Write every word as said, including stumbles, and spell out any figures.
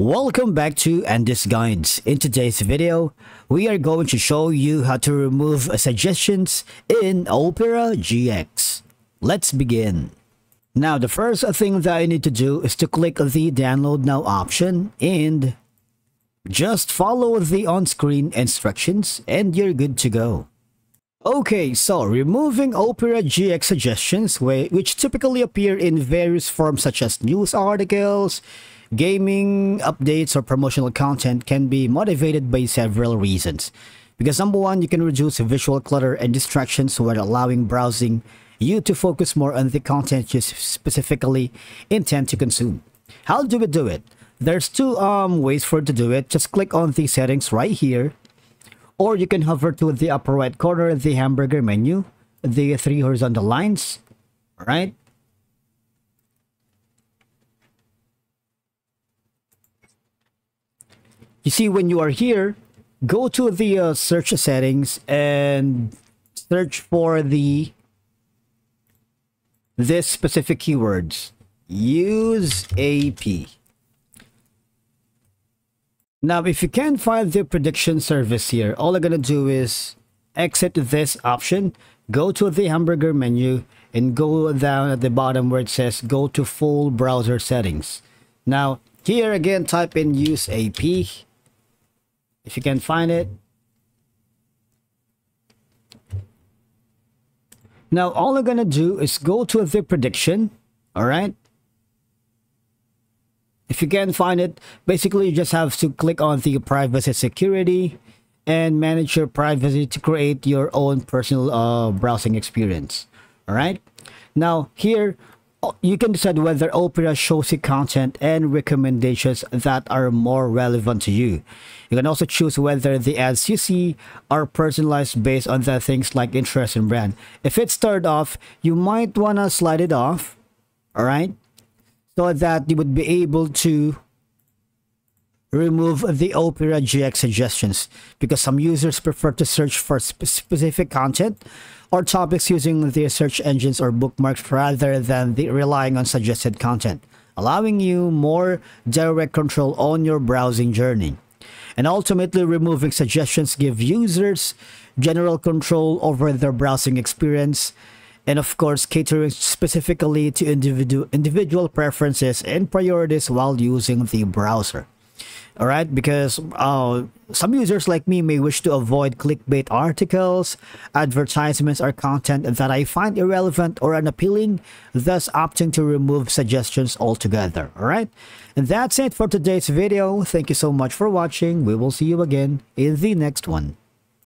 Welcome back to Andy's Guides. In today's video, we are going to show you how to remove suggestions in Opera G X. Let's begin. Now, the first thing that I need to do is to click the Download Now option and just follow the on-screen instructions and you're good to go. Okay, so removing Opera G X suggestions, which typically appear in various forms such as news articles, gaming updates, or promotional content, can be motivated by several reasons. Because number one, you can reduce visual clutter and distractions while allowing browsing you to focus more on the content you specifically intend to consume. How do we do it? There's two um, ways for to do it. Just click on the settings right here, or you can hover to the upper right corner of the hamburger menu, the three horizontal lines, right? You see, when you are here, go to the uh, search settings and search for the this specific keywords. Use A P. Now, if you can't find the prediction service here, all I'm gonna do is exit this option, go to the hamburger menu, and go down at the bottom where it says go to full browser settings. Now, here again, type in use A P. If you can find it. Now all I'm gonna do is go to the prediction. Alright. If you can find it, basically you just have to click on the privacy security and manage your privacy to create your own personal uh, browsing experience. Alright. Now here you can decide whether Opera shows you content and recommendations that are more relevant to you. You can also choose whether the ads you see are personalized based on the things like interest and brand. If it's turned off, you might want to slide it off, all right, so that you would be able to remove the Opera G X suggestions, because some users prefer to search for sp specific content or topics using their search engines or bookmarks rather than the relying on suggested content, allowing you more direct control on your browsing journey. And ultimately, removing suggestions gives users general control over their browsing experience and, of course, catering specifically to individual individual preferences and priorities while using the browser. All right, because uh, some users like me may wish to avoid clickbait articles, advertisements, or content that I find irrelevant or unappealing, thus opting to remove suggestions altogether. All right, and that's it for today's video. Thank you so much for watching. We will see you again in the next one.